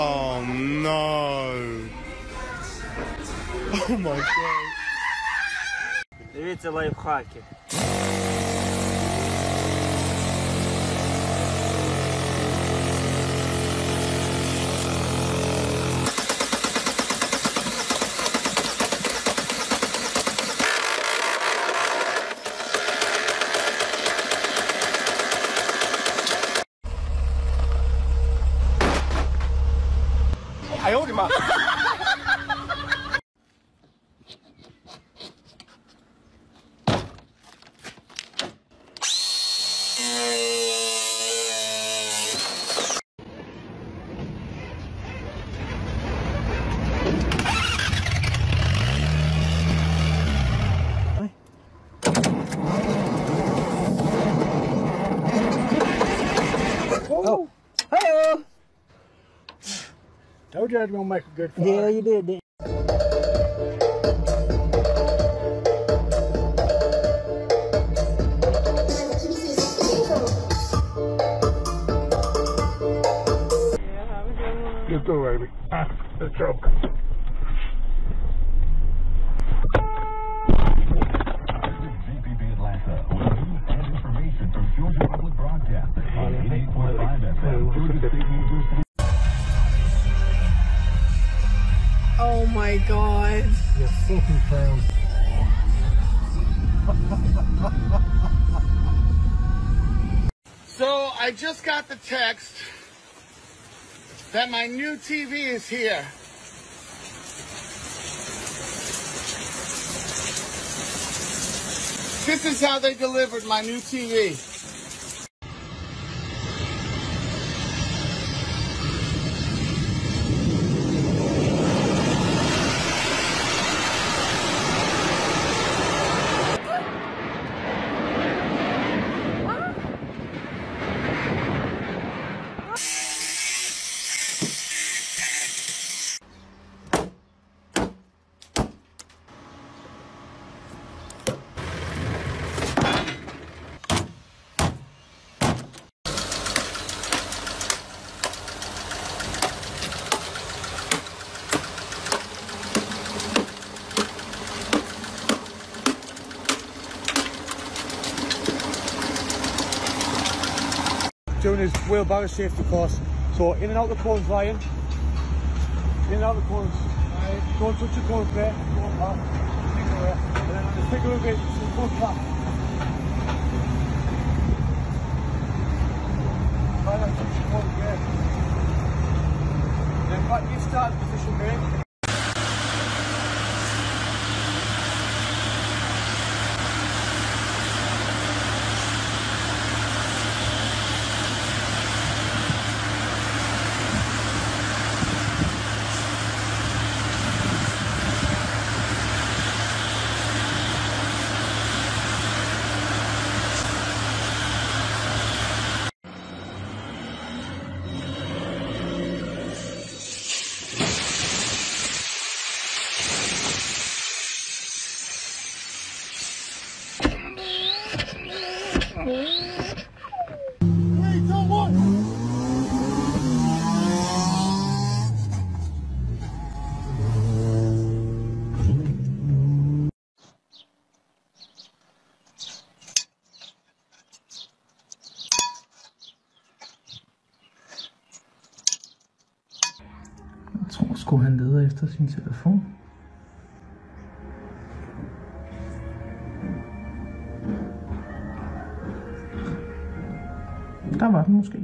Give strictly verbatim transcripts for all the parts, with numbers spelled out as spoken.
Oh no! Oh my god! Дивіться лайфхаки. I hold him up. Oh, hello. Told you I was gonna make a good fire. Yeah, you did, didn't you? Yeah, I'm good. You too, baby. Ah, let's go. Z P B Atlanta with news and information from Georgia Public Broadcasting. eighty-eight point five F M, Georgia State University. Oh my god. You're fucking failed. So I just got the text that my new T V is here. This is how they delivered my new T V. Doing his wheelbarrow safety course. So in and out the cones, Ryan. In and out the cones. Right. Don't touch the cones there. Don't pass. Stick away. And then just stick away. Just go flat. Try not to touch the cones there. Then back to your starting position, mate. Jeg tror sgu han leder efter sin telefon. Der var den måske.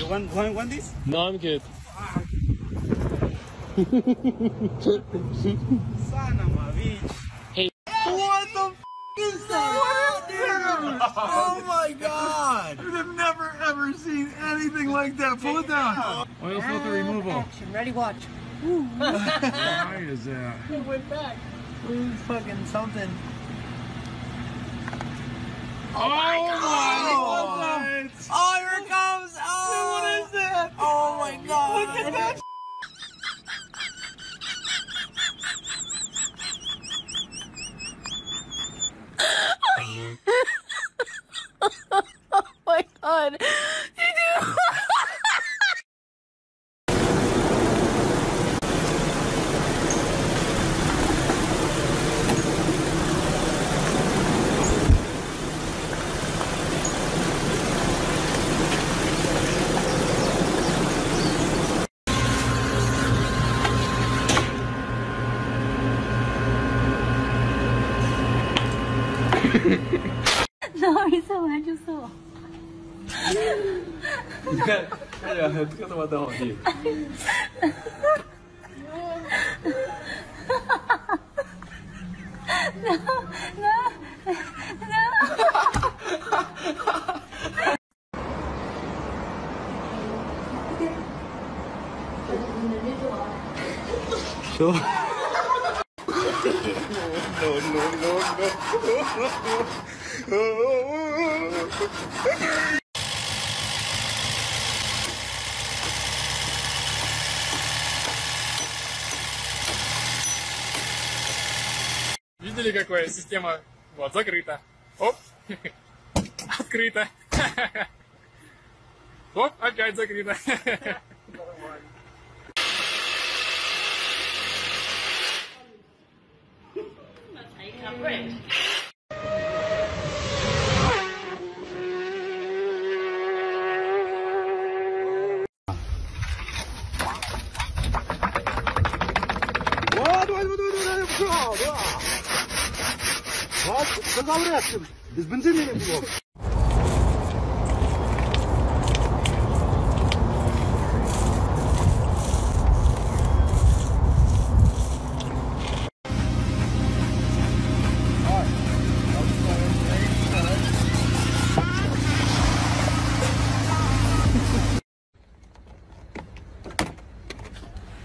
You want, want, want this? No, I'm good. Hey. What the f is that? Dude? Oh my god! I've never ever seen anything like that. Pull it down. Oil filter removal. Action. Ready, watch. Why is that? It went back. Ooh, fucking something. Oh, oh my God! Oh, oh, here it comes! Oh, dude, what is that? Oh my God! Look at that! Oh my God! No, it's so I just saw. No, no, no. So. No, no, no, no. Oh. Видели, какая система? Вот, закрыта. Оп. Открыта. Оп, опять закрыта. Great. Вот, вот, вот, вот, все, да. Вот, разобраться. Без бензина не было.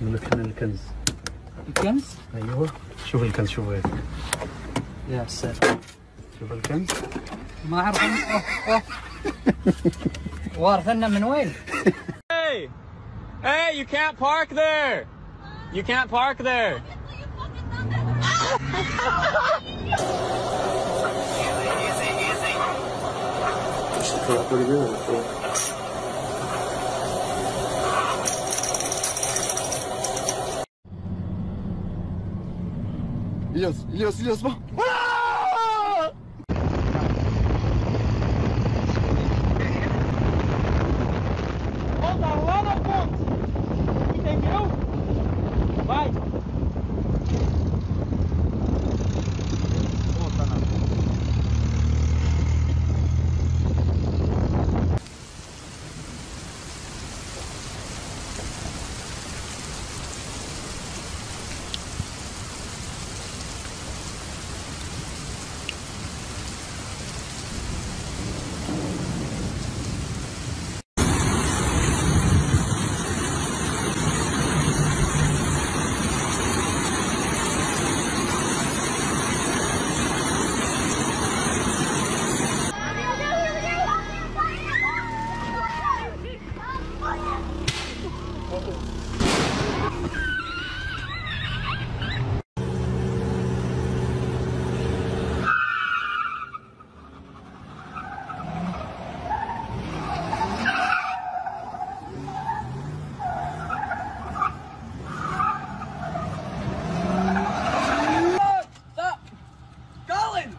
ملكنا الكنز. الكنز؟ ايوه شوف الكنز شوف هيك. يا ساتر. شوف الكنز. ما اعرف وارثنا من وين؟ Hey! Hey, you can't park there! You can't park there! Easy, easy. She caught pretty good. Yes, yes, yes, ma. Ah! Volta lá na ponte. Entendeu? Vai. Volta na ponte.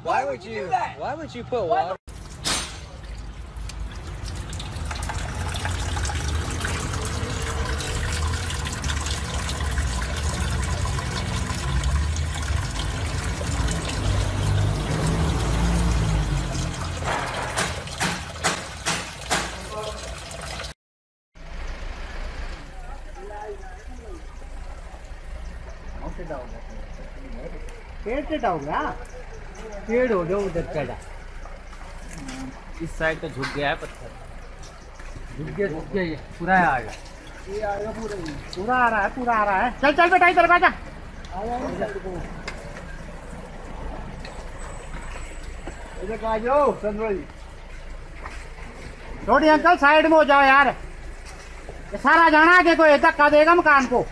Why would you do that? Why would you put water? Take it down, huh? पेड़ हो गया उधर पेड़ा इस side तो झुक गया है पत्थर झुक गया झुक गया पूरा आ गया पूरा आ रहा है पूरा आ रहा है चल चल बेटा इधर बैठ जा। इधर आ जाओ संजोई छोटी अंकल साइड में हो जाओ यार। ये सारा जाना के कोई धक्का देगा मकान को।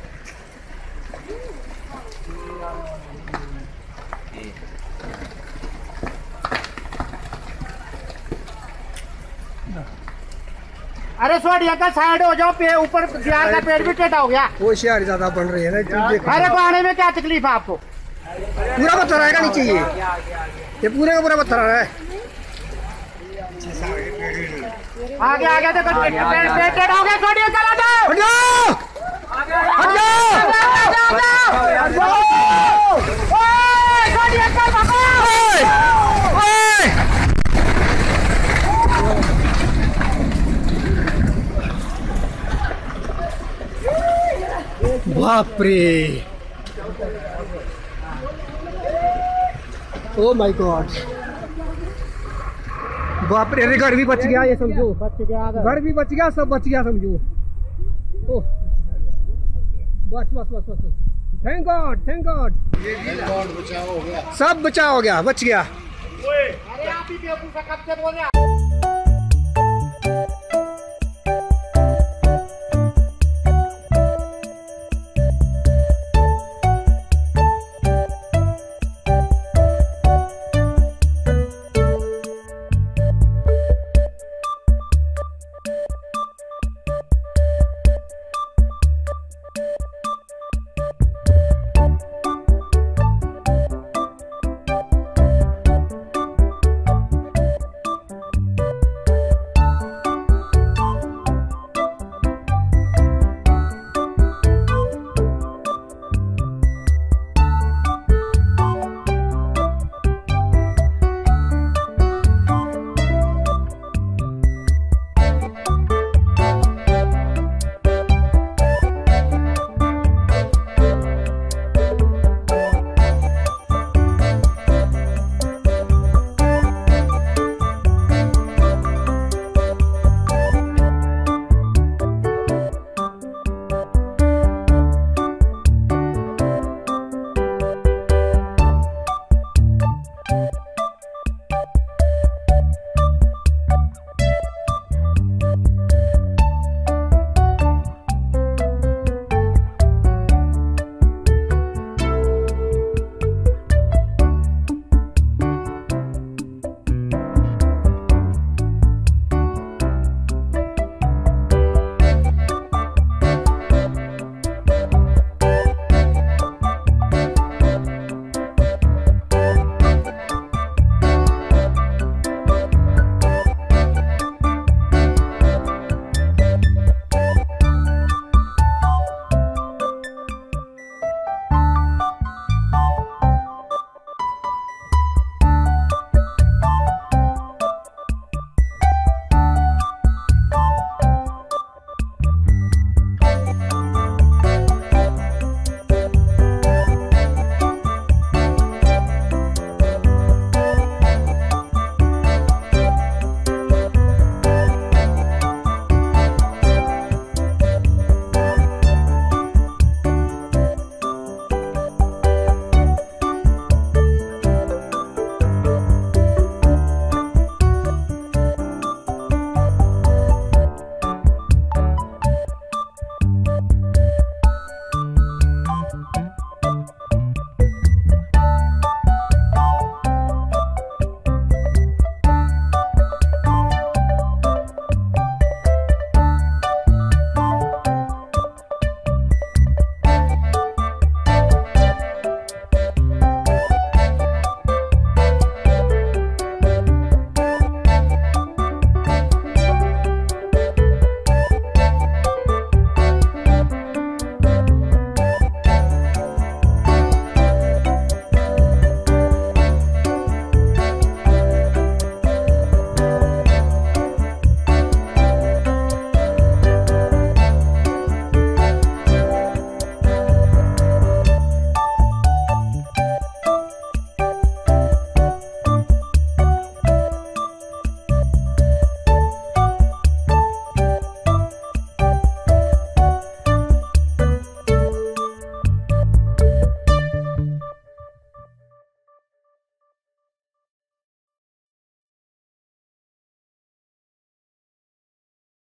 अरे छोटी अंकल साइड हो जाओ। पे ऊपर प्यार का पेड़ भी टेढ़ा हो गया। होशियारी ज्यादा बन रही है ना। अरे आने में क्या तकलीफ है आपको? पूरा पत्थर आएगा नीचे ये ये पूरे का पूरा पत्थर आ रहा है। आगे आगे तो पेड़ टेढ़ा हो गया। छोटी अंकल आ जाओ हट जाओ हट जाओ। ओए छोटी अंकल बाबा बाप रे ओ माय गॉड बाप रे। अरे घर भी बच गया ये समझो। बच गया घर भी बच गया सब बच गया समझो। ओ बस बस बस बस थैंक गॉड थैंक गॉड सब बचा हो गया बच गया। अरे आप ही बेवकूफ कब से बोल रहे हो।